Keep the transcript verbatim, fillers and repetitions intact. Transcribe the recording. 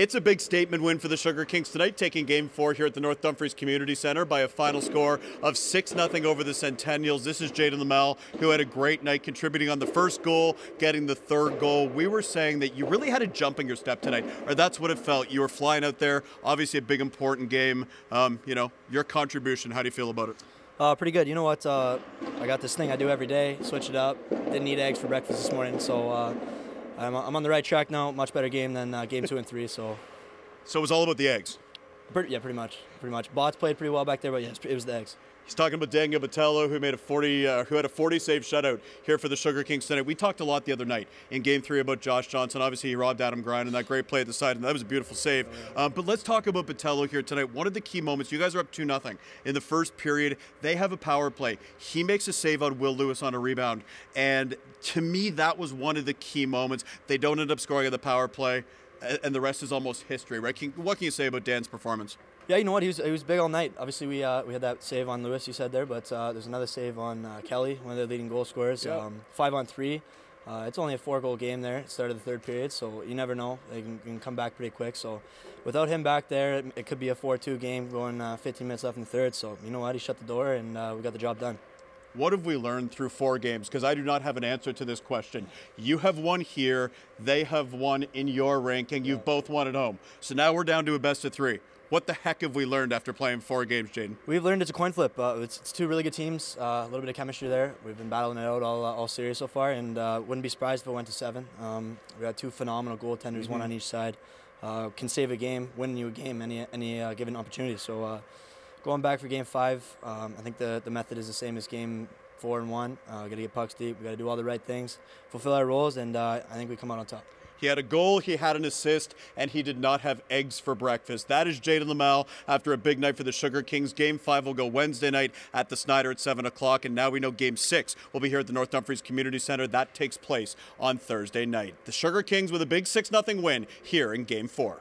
It's a big statement win for the Sugar Kings tonight, taking game four here at the North Dumfries Community Center by a final score of six nothing over the Centennials. This is Jayden Lammel, who had a great night, contributing on the first goal, getting the third goal. We were saying that you really had a jump in your step tonight, or that's what it felt. You were flying out there, obviously a big, important game. Um, you know, your contribution, how do you feel about it? Uh, pretty good. You know what? Uh, I got this thing I do every day, switch it up. Didn't eat eggs for breakfast this morning, so... Uh, I'm on the right track now. Much better game than uh, game two and three. So, so it was all about the eggs. Pretty, yeah, pretty much, pretty much. Bots played pretty well back there, but yes, it was the eggs. He's talking about Daniel Botello, who made a forty, uh, who had a forty-save shutout here for the Sugar Kings tonight. We talked a lot the other night in Game Three about Josh Johnson. Obviously, he robbed Adam Grine and that great play at the side, and that was a beautiful save. Um, but let's talk about Botello here tonight. One of the key moments. You guys are up two nothing in the first period. They have a power play. He makes a save on Will Lewis on a rebound, and to me, that was one of the key moments. They don't end up scoring on the power play, and the rest is almost history, right? Can, what can you say about Dan's performance? Yeah, you know what? He was, he was big all night. Obviously, we uh, we had that save on Lewis, you said there, but uh, there's another save on uh, Kelly, one of their leading goal scorers. Yeah. Um, five on three. Uh, it's only a four-goal game there. It started the third period, so you never know. They can, can come back pretty quick. So without him back there, it, it could be a four two game going uh, fifteen minutes left in the third. So you know what? He shut the door, and uh, we got the job done. What have we learned through four games? Because I do not have an answer to this question. You have won here. They have won in your ranking. You've yeah. both won at home. So now we're down to a best of three. What the heck have we learned after playing four games, Jayden? We've learned it's a coin flip. Uh, it's, it's two really good teams. Uh, a little bit of chemistry there. We've been battling it out all, uh, all series so far, and uh, wouldn't be surprised if it went to seven. Um, we had two phenomenal goaltenders, mm-hmm. one on each side. Uh, can save a game, win you a game, any any uh, given opportunity. So. Uh, Going back for game five, um, I think the, the method is the same as game four and one. Uh, got to get pucks deep. We got to do all the right things, fulfill our roles, and uh, I think we come out on top. He had a goal, he had an assist, and he did not have eggs for breakfast. That is Jayden Lammel after a big night for the Sugar Kings. Game five will go Wednesday night at the Snyder at seven o'clock, and now we know game six will be here at the North Dumfries Community Center. That takes place on Thursday night. The Sugar Kings with a big six nothing win here in game four.